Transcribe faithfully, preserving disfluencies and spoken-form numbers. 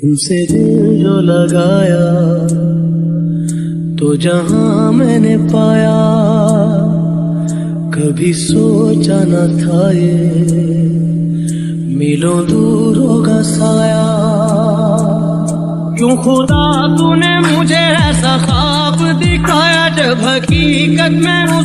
तुमसे दिल जो लगाया तो जहां मैंने पाया, कभी सोचा न था ये मिलों दूर होगा साया। क्यों खुदा तूने मुझे ऐसा ख्वाब दिखाया, जब हकीकत में